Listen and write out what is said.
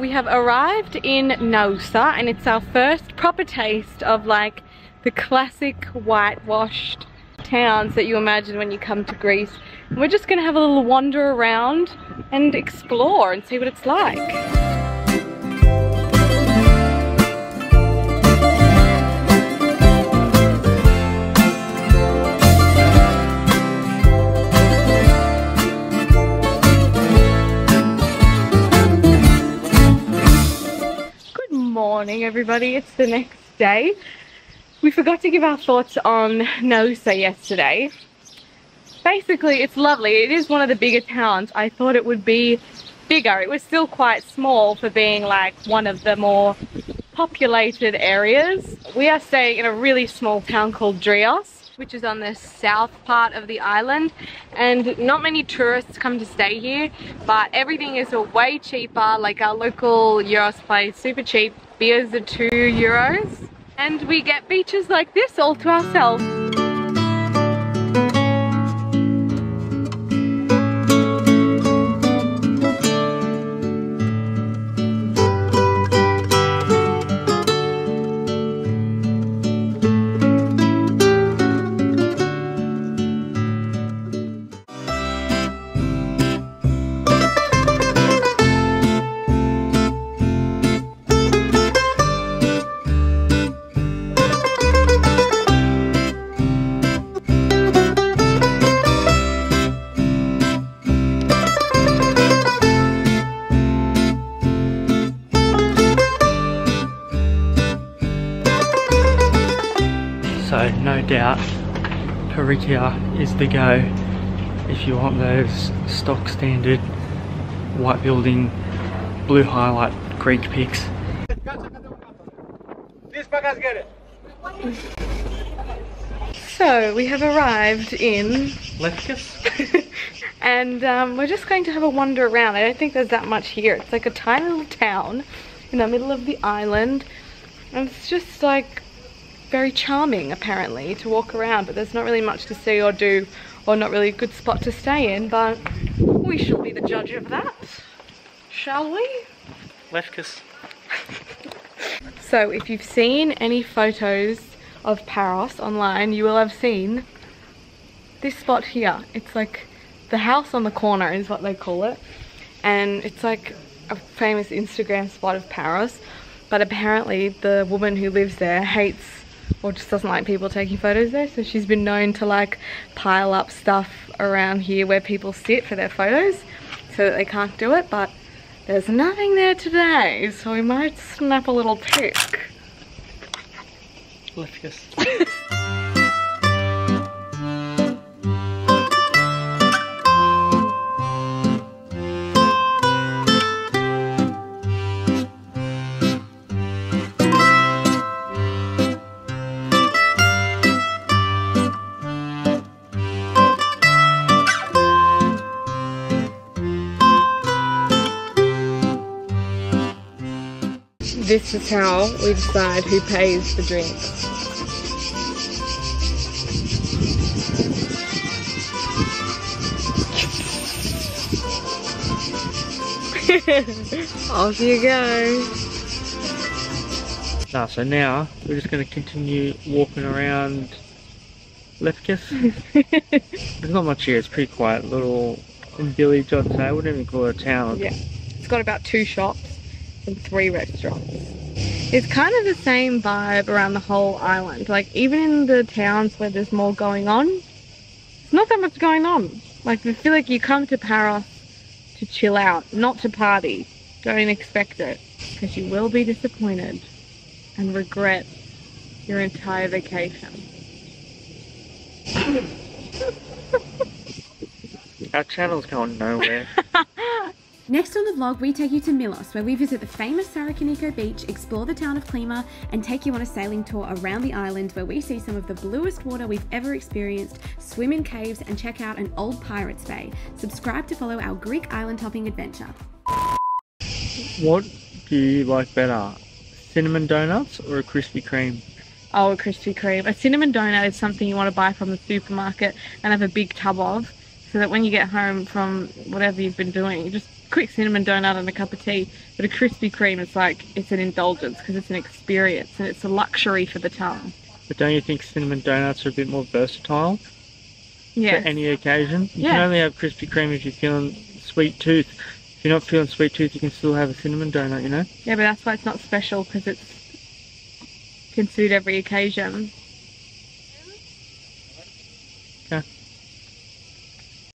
we have arrived in Naoussa and it's our first proper taste of like the classic whitewashed towns that you imagine when you come to Greece. And we're just gonna have a little wander around and explore and see what it's like. Morning everybody, it's the next day. We forgot to give our thoughts on Naoussa yesterday. Basically it's lovely, it is one of the bigger towns. I thought it would be bigger, it was still quite small for being like one of the more populated areas. We are staying in a really small town called Drios, which is on the south part of the island, and not many tourists come to stay here, but everything is way cheaper. Like our local Euros place, super cheap. Beers are €2 and we get beaches like this all to ourselves. No doubt Parikia is the go if you want those stock standard white building blue highlight Greek pics. So we have arrived in Lefkes and we're just going to have a wander around. I don't think there's that much here. It's like a tiny little town in the middle of the island and it's just like very charming apparently to walk around, but there's not really much to see or do, or not really a good spot to stay in, but we shall be the judge of that, shall we? Lefkes. So if you've seen any photos of Paros online, you will have seen this spot here. It's like the house on the corner is what they call it, and it's like a famous Instagram spot of Paros, but apparently the woman who lives there hates or just doesn't like people taking photos there, so she's been known to like pile up stuff around here where people sit for their photos so that they can't do it. But there's nothing there today, so we might snap a little pic. Lefkes. This is how we decide who pays for drinks. Off you go. Nah, so now we're just going to continue walking around Lefkes. There's not much here, it's pretty quiet. Little village, I'd say. I wouldn't even call it a town. Yeah, it's got about 2 shops and 3 restaurants. It's kind of the same vibe around the whole island. Like even in the towns where there's more going on, it's not that much going on. Like I feel like you come to Paros to chill out, not to party. Don't expect it, because you will be disappointed and regret your entire vacation. Our channel's going nowhere. Next on the vlog, we take you to Milos, where we visit the famous Sarakiniko beach, explore the town of Klima, and take you on a sailing tour around the island where we see some of the bluest water we've ever experienced, swim in caves, and check out an old pirate's bay. Subscribe to follow our Greek island hopping adventure. What do you like better, cinnamon donuts or a Krispy Kreme? Oh, a Krispy Kreme. A cinnamon donut is something you want to buy from the supermarket and have a big tub of. so that when you get home from whatever you've been doing, you just quick cinnamon donut and a cup of tea. But a Krispy Kreme is like, it's an indulgence because it's an experience and it's a luxury for the tongue. But don't you think cinnamon donuts are a bit more versatile? Yeah. For any occasion? You can only have Krispy Kreme if you're feeling sweet tooth. If you're not feeling sweet tooth, you can still have a cinnamon donut, you know? Yeah, but that's why it's not special, because it's can suit every occasion.